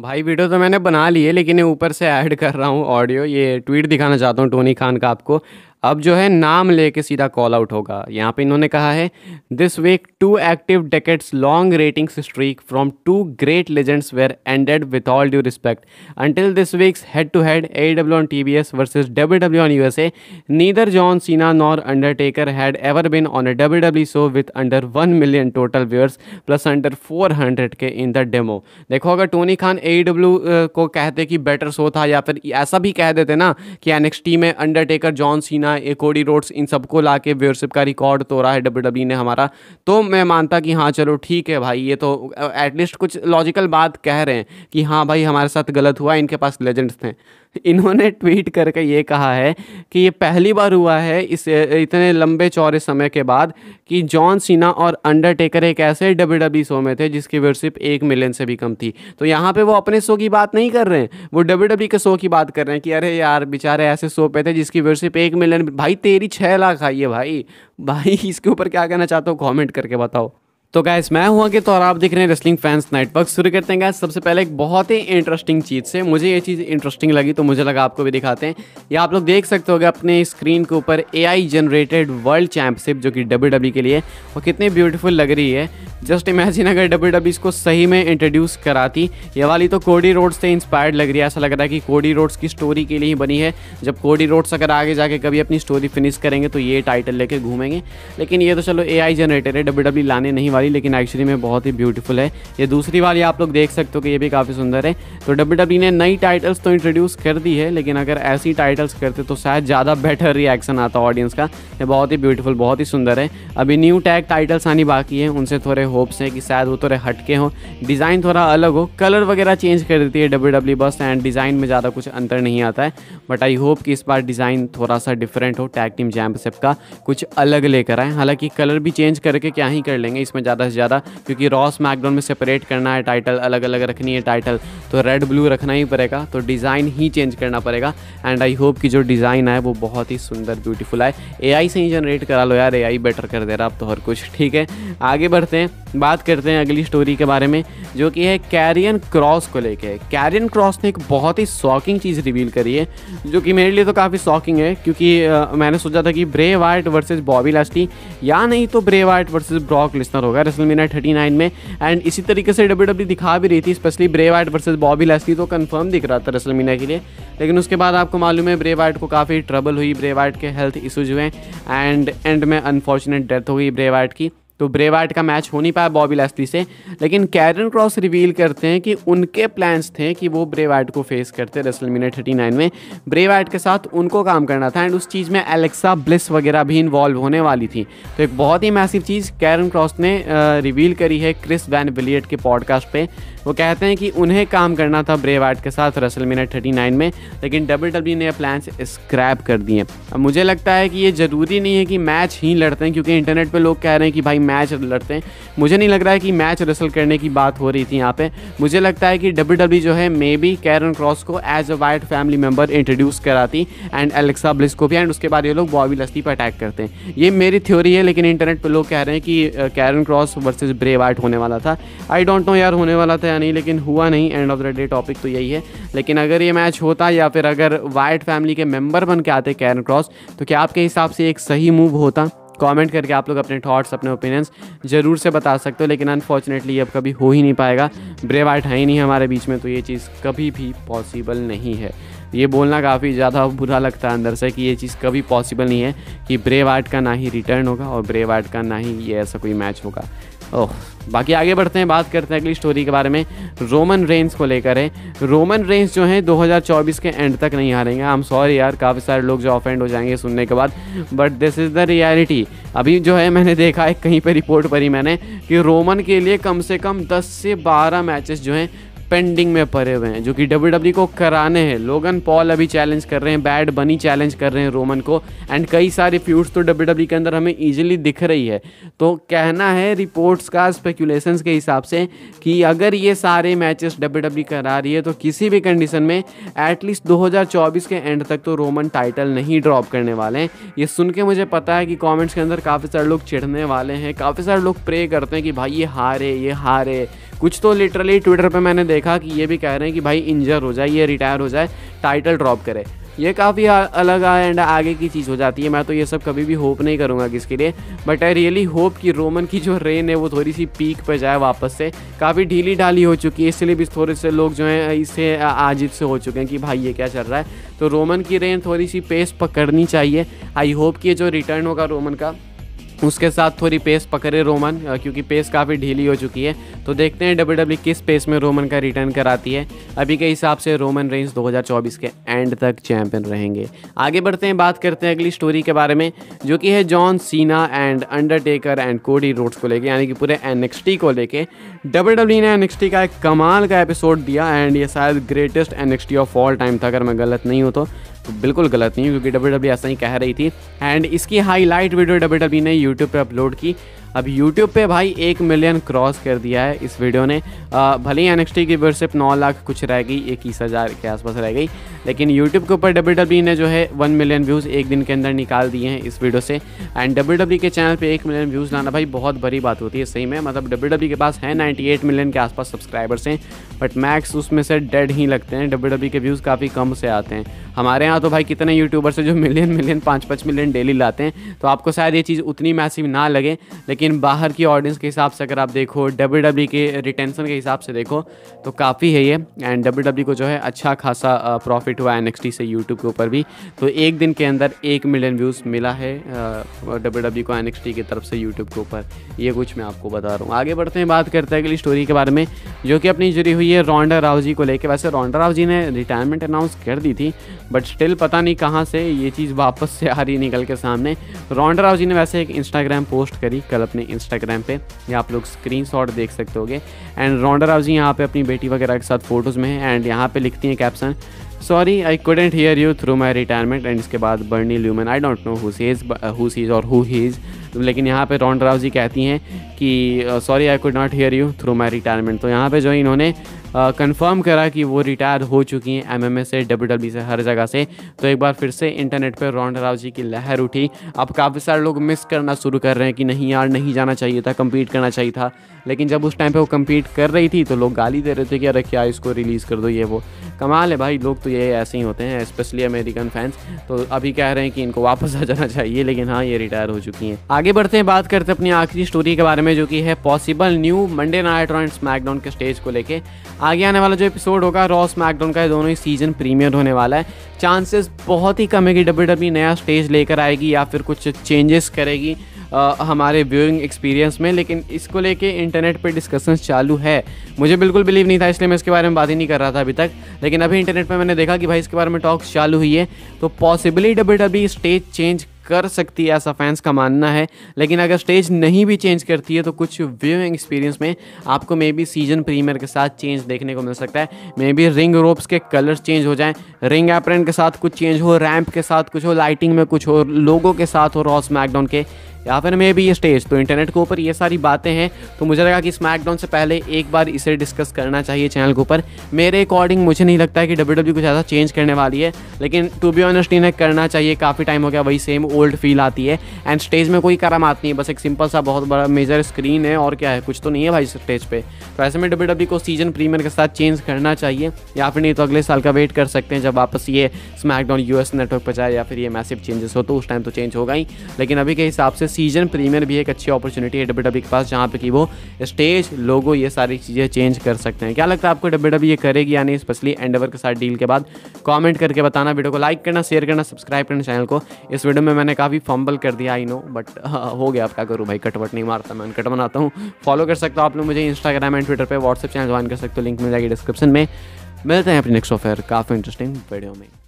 भाई वीडियो तो मैंने बना ली है, लेकिन ये ऊपर से ऐड कर रहा हूँ ऑडियो। ये ट्वीट दिखाना चाहता हूँ टोनी खान का आपको। अब जो है नाम लेके सीधा कॉल आउट होगा। यहाँ पे इन्होंने कहा है, this week 2 active decades long ratings streak from 2 great legends were ended with all due respect until this week's head to head AEW on TBS versus WWE on USA neither John Cena nor Undertaker had ever been on a WWE show with under 1 million total viewers plus under 400K in the demo. देखो अगर Tony Khan AEW को कहते कि better show था, या फिर ऐसा भी कह देते ना कि NXT में अंडरटेकर जॉन सीना कोडी रोड्स इन सबको लाके व्यूअरशिप का रिकॉर्ड तोड़ा है WWE ने हमारा, तो मैं मानता कि हाँ चलो ठीक है भाई, ये तो एटलीस्ट कुछ लॉजिकल बात कह रहे हैं कि हाँ भाई हमारे साथ गलत हुआ, इनके पास लेजेंड्स थे। इन्होंने ट्वीट करके ये कहा है कि ये पहली बार हुआ है इस इतने लंबे चौड़े समय के बाद कि जॉन सीना और अंडरटेकर एक ऐसे WWE शो में थे जिसकी व्यूअरशिप 1 मिलियन से भी कम थी। तो यहाँ पे वो अपने शो की बात नहीं कर रहे हैं, वो WWE के शो की बात कर रहे हैं कि अरे यार बेचारे ऐसे शो पे थे जिसकी व्यूअरशिप 1 मिलियन। भाई तेरी 6 लाख आई है भाई इसके ऊपर क्या कहना चाहता हूँ कमेंट करके बताओ। तो गाइस मैं हूं कि तो और आप देख रहे हैं रेसलिंग फैंस नेटवर्क। शुरू करते हैं गाइस सबसे पहले एक बहुत ही इंटरेस्टिंग चीज़ से। मुझे ये चीज़ इंटरेस्टिंग लगी तो मुझे लगा आपको भी दिखाते हैं। ये आप लोग देख सकते होगे अपने स्क्रीन के ऊपर AI जनरेटेड वर्ल्ड चैंपियनशिप जो कि WWE के लिए, और कितनी ब्यूटीफुल लग रही है। जस्ट इमेजिन अगर WWE इसको सही में इंट्रोड्यूस कराती। ये वाली तो कोडी रोड्स से इंस्पायर्ड लग रही है, ऐसा लग रहा है कि कोडी रोड्स की स्टोरी के लिए ही बनी है। जब कोडी रोड्स अगर आगे जाके कभी अपनी स्टोरी फिनिश करेंगे तो ये टाइटल लेके घूमेंगे, लेकिन ये तो चलो AI जनरेटेड है, WWE लाने नहीं, लेकिन एक्चुअली में बहुत ही ब्यूटीफुल है। ये दूसरी वाली आप लोग देख सकते हो कि ये भी काफ़ी सुंदर है। तो WWE ने नई टाइटल्स तो इंट्रोड्यूस कर दी है, लेकिन अगर ऐसी टाइटल्स करते तो शायद ज़्यादा बेटर रिएक्शन आता ऑडियंस का। ये बहुत ही ब्यूटीफुल, बहुत ही सुंदर है। अभी न्यू टैग टाइटल्स आनी बाकी है, उनसे थोड़े होप्स हैं कि शायद वो थोड़े हटके हों, डिज़ाइन थोड़ा अलग हो, कलर वगैरह चेंज कर देती है WWE बस, एंड डिज़ाइन में ज़्यादा कुछ अंतर नहीं आता है। बट आई होप कि इस बार डिज़ाइन थोड़ा सा डिफरेंट हो, टैग टीम चैंपियनशिप का कुछ अलग लेकर आए। हालांकि कलर भी चेंज करके क्या ही कर लेंगे इसमें ज़्यादा से ज़्यादा, क्योंकि रॉ स्मैकडाउन में सेपरेट करना है, टाइटल अलग अलग रखनी है टाइटल, तो रेड ब्लू रखना ही पड़ेगा, तो डिज़ाइन ही चेंज करना पड़ेगा। एंड आई होप कि जो डिज़ाइन आए वो बहुत ही सुंदर ब्यूटीफुल आए। AI से ही जनरेट करा लो यार, AI बेटर कर दे रहा अब तो हर कुछ। ठीक है आगे बढ़ते हैं, बात करते हैं अगली स्टोरी के बारे में जो कि है कैरियन क्रॉस को लेके। कैरियन क्रॉस ने एक बहुत ही शॉकिंग चीज़ रिवील करी है जो कि मेरे लिए तो काफ़ी शॉकिंग है, क्योंकि मैंने सोचा था कि ब्रे वायट वर्सेस बॉबी लैशली, या नहीं तो Bray Wyatt versus Brock Lesnar होगा रेसलमेनिया 39 में। एंड इसी तरीके से WWE दिखा भी रही थी, specially Bray Wyatt versus Bobby Lashley तो कंफर्म दिख रहा था रेसलमेनिया के लिए। लेकिन उसके बाद आपको मालूम है ब्रे वायट को काफ़ी ट्रबल हुई, ब्रे वायट के हेल्थ इशूज हुए एंड एंड में अनफॉर्चुनेट डेथ हो गई ब्रे वायट की, तो ब्रे वायट का मैच हो नहीं पाया बॉबी लैशली से। लेकिन कैरियन क्रॉस रिवील करते हैं कि उनके प्लान्स थे कि वो ब्रे वायट को फेस करते रेसलमेनिया 39 में। ब्रे वायट के साथ उनको काम करना था एंड उस चीज़ में एलेक्सा ब्लिस वगैरह भी इन्वॉल्व होने वाली थी। तो एक बहुत ही मैसिव चीज़ कैरियन क्रॉस ने रिवील करी है क्रिस बेनोइट के पॉडकास्ट पर। वो कहते हैं कि उन्हें काम करना था ब्रे वायट के साथ रेसलमेनिया 39 में, लेकिन WWE ने प्लान्स स्क्रैप कर दिए। अब मुझे लगता है कि ये ज़रूरी नहीं है कि मैच ही लड़ते हैं, क्योंकि इंटरनेट पे लोग कह रहे हैं कि भाई मैच लड़ते हैं। मुझे नहीं लग रहा है कि मैच रेसल करने की बात हो रही थी यहाँ पे। मुझे लगता है कि WWE जो है मे बी कैरियन क्रॉस को as a Wyatt family member introduce कराती एंड एलेक्सा ब्लिस को भी, एंड उसके बाद ये लोग बॉबी लैशली पर अटैक करते हैं। ये मेरी थ्योरी है, लेकिन इंटरनेट पर लोग कह रहे हैं कि कैरियन क्रॉस वर्सेज ब्रे वायट होने वाला था। आई डोंट नो यार होने वाला था नहीं, लेकिन हुआ नहीं। End of the day topic तो यही है। लेकिन अगर ये मैच होता या फिर अगर वाइट फैमिली के मेंबर बन के आते कैरियन क्रॉस, तो क्या आपके हिसाब से एक सही मूव होता? कमेंट करके आप लोग अपने थॉट्स, अपने ओपिनियंस ज़रूर से बता सकते हो। लेकिन अनफॉर्चुनेटली अब कभी हो ही नहीं पाएगा, ब्रे वायट है ही नहीं हमारे बीच में, तो ये चीज़ कभी भी पॉसिबल नहीं है। ये बोलना काफ़ी ज़्यादा बुरा लगता है अंदर से कि ये चीज़ कभी पॉसिबल नहीं है कि ब्रे वायट का ना ही रिटर्न होगा और ब्रे वायट का ना ही ये ऐसा कोई मैच होगा। ओह, बाकी आगे बढ़ते हैं, बात करते हैं अगली स्टोरी के बारे में, रोमन रेंस को लेकर है। रोमन रेंस जो है 2024 के एंड तक नहीं हारेंगे। आई एम सॉरी यार, काफ़ी सारे लोग जो ऑफेंड हो जाएंगे सुनने के बाद, but this is the reality. अभी जो है मैंने देखा है कहीं पर रिपोर्ट पढ़ी मैंने कि रोमन के लिए कम से कम 10 से 12 मैचेस जो हैं पेंडिंग में पड़े हुए हैं जो कि WWE को कराने हैं। लोगन पॉल अभी चैलेंज कर रहे हैं, बैड बनी चैलेंज कर रहे हैं रोमन को, एंड कई सारे फ्यूड्स तो WWE के अंदर हमें इजीली दिख रही है। तो कहना है रिपोर्ट्स का, स्पेकुलेशंस के हिसाब से, कि अगर ये सारे मैचेस WWE करा रही है तो किसी भी कंडीशन में एटलीस्ट 2024 के एंड तक तो रोमन टाइटल नहीं ड्रॉप करने वाले हैं। ये सुन के मुझे पता है कि कॉमेंट्स के अंदर काफ़ी सारे लोग चिढ़ने वाले हैं, काफ़ी सारे लोग प्रे करते हैं कि भाई ये हारे कुछ तो लिटरली ट्विटर पे मैंने देखा कि ये भी कह रहे हैं कि भाई इंजर हो जाए, ये रिटायर हो जाए, टाइटल ड्रॉप करे। ये काफ़ी अलग एंड आगे की चीज़ हो जाती है। मैं तो ये सब कभी भी होप नहीं करूँगा किसके लिए, बट आई रियली होप कि रोमन की जो रेन है वो थोड़ी सी पीक पर जाए वापस से। काफ़ी ढीली ढाली हो चुकी है, इसलिए भी थोड़े से लोग जो हैं इससे आजिब से हो चुके हैं कि भाई ये क्या चल रहा है। तो रोमन की रेन थोड़ी सी पेस पकड़नी चाहिए। आई होप कि जो रिटर्न होगा रोमन का उसके साथ थोड़ी पेस पकड़े रोमन, क्योंकि पेस काफ़ी ढीली हो चुकी है। तो देखते हैं WWE किस पेस में रोमन का रिटर्न कराती है। अभी के हिसाब से रोमन रेंज 2024 के एंड तक चैंपियन रहेंगे। आगे बढ़ते हैं, बात करते हैं अगली स्टोरी के बारे में, जो कि है John Cena and Undertaker and Cody Rhodes को लेके, यानी कि पूरे NXT को लेके। WWE ने NXT का एक कमाल का एपिसोड दिया एंड ये शायद greatest NXT of all time था, अगर मैं गलत नहीं हूँ तो बिल्कुल गलत नहीं, क्योंकि WWE ऐसा ही कह रही थी। एंड इसकी हाईलाइट वीडियो WWE ने यूट्यूब पे अपलोड की। अब YouTube पे भाई 1 मिलियन क्रॉस कर दिया है इस वीडियो ने। भले ही NXT की व्यूअरशिप 9 लाख कुछ रह गई, 21,000 के आसपास रह गई, लेकिन YouTube के ऊपर WWE ने जो है 1 मिलियन व्यूज़ एक दिन के अंदर निकाल दिए हैं इस वीडियो से। एंड WWE के चैनल पे 1 मिलियन व्यूज़ लाना भाई बहुत बड़ी बात होती है सही में। मतलब WWE के पास है 98 मिलियन के आसपास सब्सक्राइबर्स हैं, बट मैक्स उसमें से डेढ़ ही लगते हैं। WWE के व्यूज़ काफ़ी कम से आते हैं। हमारे यहाँ तो भाई कितने यूट्यूबर्स हैं जो मिलियन 5-5 मिलियन डेली लाते हैं। तो आपको शायद ये चीज़ उतनी मैसिव ना लगे, लेकिन बाहर की ऑडियंस के हिसाब से अगर आप देखो, WWE के रिटेंशन के हिसाब से देखो तो काफ़ी है ये। एंड WWE को जो है अच्छा खासा प्रॉफिट हुआ NXT से YouTube के ऊपर भी। तो एक दिन के अंदर 1 मिलियन व्यूज़ मिला है WWE को NXT की तरफ से YouTube के ऊपर। ये कुछ मैं आपको बता रहा हूँ। आगे बढ़ते हैं, बात करते हैं अगली स्टोरी के बारे में, जो कि अपनी जुड़ी हुई है रॉन्डा राउजी को लेकर। वैसे रॉन्डा राउजी ने रिटायरमेंट अनाउंस कर दी थी, बट स्टिल पता नहीं कहाँ से ये चीज़ वापस से आ रही निकल के सामने। रॉन्डा राउजी ने वैसे एक इंस्टाग्राम पोस्ट करी कल अपने इंस्टाग्राम पे, या आप लोग स्क्रीनशॉट देख सकते होगे। एंड रॉन्डा राउजी यहाँ पे अपनी बेटी वगैरह के साथ फोटोज़ में है एंड यहाँ पे लिखती हैं caption, sorry I couldn't hear you through my retirement. And इसके बाद बर्नी lumen, I don't know who she is और हु ही इज़, लेकिन यहाँ पे रॉन्डा राउजी कहती हैं कि sorry I could not hear you through my retirement. तो यहाँ पे जो इन्होंने कंफर्म करा कि वो रिटायर हो चुकी हैं MMA से, WWE से, हर जगह से। तो एक बार फिर से इंटरनेट पर रॉन्डा राउजी की लहर उठी। अब काफ़ी सारे लोग मिस करना शुरू कर रहे हैं कि नहीं यार नहीं जाना चाहिए था, कम्पीट करना चाहिए था। लेकिन जब उस टाइम पे वो कम्पीट कर रही थी तो लोग गाली दे रहे थे कि अरे क्या इसको रिलीज़ कर दो ये वो। कमाल है भाई, लोग तो ये ऐसे ही होते हैं, स्पेशली अमेरिकन फैंस। तो अभी कह रहे हैं कि इनको वापस आ जाना चाहिए, लेकिन हाँ ये रिटायर हो चुकी हैं। आगे बढ़ते हैं, बात करते हैं अपनी आखिरी स्टोरी के बारे में, जो कि है possible new Monday night Raw and SmackDown के स्टेज को लेके। आगे आने वाला जो एपिसोड होगा रॉ स्मैकडाउन का, दोनों ही सीजन प्रीमियर होने वाला है। चांसेस बहुत ही कम है कि WWE नया स्टेज लेकर आएगी या फिर कुछ चेंजेस करेगी हमारे व्यूइंग एक्सपीरियंस में, लेकिन इसको लेके इंटरनेट पे डिस्कशंस चालू है। मुझे बिल्कुल बिलीव नहीं था, इसलिए मैं इसके बारे में बात ही नहीं कर रहा था अभी तक, लेकिन अभी इंटरनेट पे मैंने देखा कि भाई इसके बारे में टॉक्स चालू हुई है। तो पॉसिबली WWE स्टेज चेंज कर सकती है, ऐसा फैंस का मानना है। लेकिन अगर स्टेज नहीं भी चेंज करती है तो कुछ व्यूइंग एक्सपीरियंस में आपको मे बी सीजन प्रीमियर के साथ चेंज देखने को मिल सकता है। मे बी रिंग रोप्स के कलर्स चेंज हो जाएं, रिंग एप्रन के साथ कुछ चेंज हो, रैंप के साथ कुछ हो, लाइटिंग में कुछ हो, लोगों के साथ हो रॉ स्मैकडाउन के, या फिर मे भी ये स्टेज। तो इंटरनेट के ऊपर ये सारी बातें हैं, तो मुझे लगा कि स्मैकडाउन से पहले एक बार इसे डिस्कस करना चाहिए चैनल के ऊपर। मेरे अकॉर्डिंग मुझे नहीं लगता है कि WWE कुछ ऐसा चेंज करने वाली है, लेकिन टू बी ऑनेस्ट इन्हें करना चाहिए। काफ़ी टाइम हो गया, वही सेम ओल्ड फील आती है। एंड स्टेज में कोई करामात नहीं है, बस एक सिंपल सा बहुत बड़ा मेजर स्क्रीन है और क्या है, कुछ तो नहीं है भाई स्टेज पर। तो ऐसे में WWE को सीजन प्रीमियर के साथ चेंज करना चाहिए, या फिर नहीं तो अगले साल का वेट कर सकते हैं जब वापस ये स्मैकडाउन US नेटवर्क पर जाए या फिर ये मैसिव चेंजेस हो, तो उस टाइम तो चेंज होगा ही। लेकिन अभी के हिसाब से सीजन प्रीमियर भी एक अच्छी अपॉर्चुनिटी है WWE के पास, जहाँ पे कि वो स्टेज, लोगो, ये सारी चीज़ें चेंज कर सकते हैं। क्या लगता है आपको WWE ये करेगी या नहीं, स्पेशली एंडेवर के साथ डील के बाद? कमेंट करके बताना। वीडियो को लाइक करना, शेयर करना, सब्सक्राइब करना चैनल को। इस वीडियो में मैंने काफ़ी फंबल कर दिया, आई नो, बट हो गया, अब क्या करूँ भाई, कटवट नहीं मारता मैं, कट बनाता हूँ। फॉलो कर सकते हो आप लोग मुझे इंस्टाग्राम एंड ट्विटर पर, व्हाट्सअप चैनल ज्वाइन कर सकते हो, लिंक मिल जाएगी डिस्क्रिप्शन में। मिलते हैं अपने नेक्स्ट ऑफर काफ़ी इंटरेस्टिंग वीडियो में।